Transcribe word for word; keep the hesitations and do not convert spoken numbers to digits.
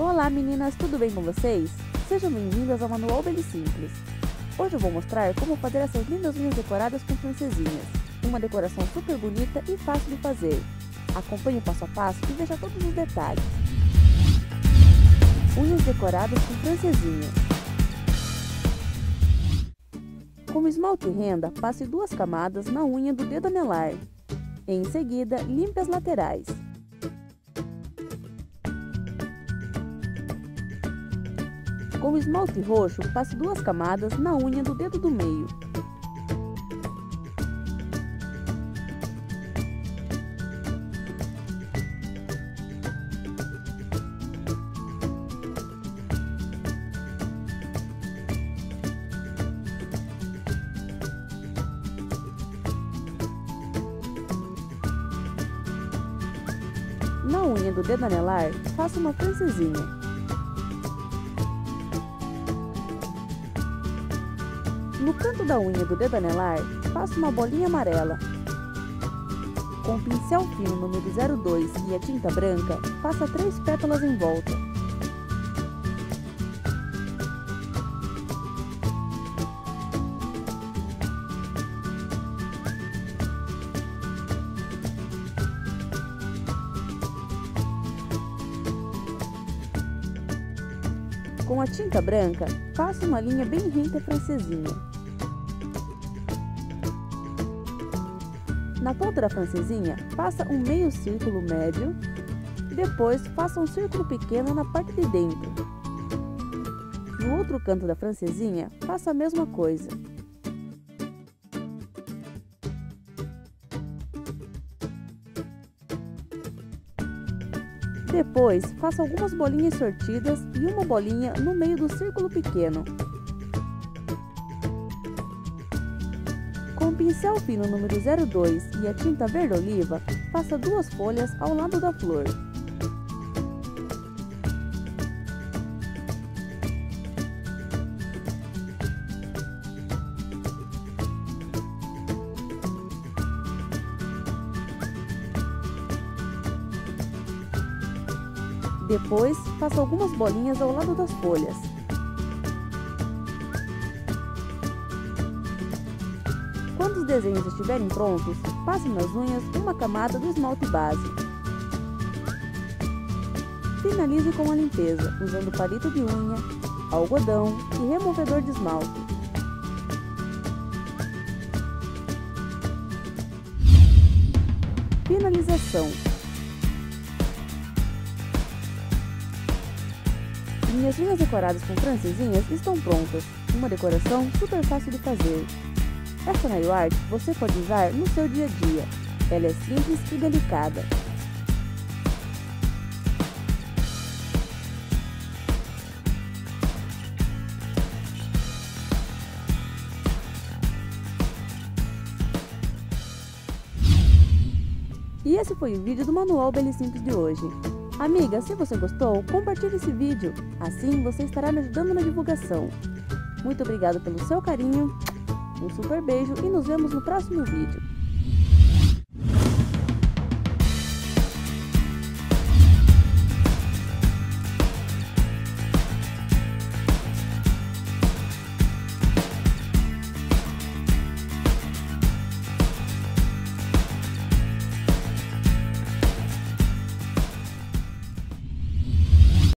Olá meninas, tudo bem com vocês? Sejam bem-vindas ao Manual Bela e Simples. Hoje eu vou mostrar como fazer essas lindas unhas decoradas com francesinhas. Uma decoração super bonita e fácil de fazer. Acompanhe o passo a passo e veja todos os detalhes. Unhas decoradas com francesinhas. Com esmalte renda, passe duas camadas na unha do dedo anelar. Em seguida, limpe as laterais. Com esmalte roxo, passe duas camadas na unha do dedo do meio. Na unha do dedo anelar, faça uma francesinha. No canto da unha do dedo anelar, faça uma bolinha amarela. Com o pincel fino número zero dois e a tinta branca, faça três pétalas em volta. Com a tinta branca, faça uma linha bem reta francesinha. Na ponta da francesinha, faça um meio círculo médio, depois faça um círculo pequeno na parte de dentro. No outro canto da francesinha, faça a mesma coisa. Depois, faça algumas bolinhas sortidas e uma bolinha no meio do círculo pequeno. Com o pincel fino número zero dois e a tinta verde oliva, faça duas folhas ao lado da flor. Depois, faça algumas bolinhas ao lado das folhas. Quando os desenhos estiverem prontos, passe nas unhas uma camada do esmalte base. Finalize com a limpeza, usando palito de unha, algodão e removedor de esmalte. Finalização. Minhas unhas decoradas com francesinhas estão prontas. Uma decoração super fácil de fazer. Essa nail art você pode usar no seu dia a dia. Ela é simples e delicada. E esse foi o vídeo do Manual Bela e Simples de hoje. Amiga, se você gostou, compartilhe esse vídeo. Assim você estará me ajudando na divulgação. Muito obrigado pelo seu carinho. Um super beijo e nos vemos no próximo vídeo.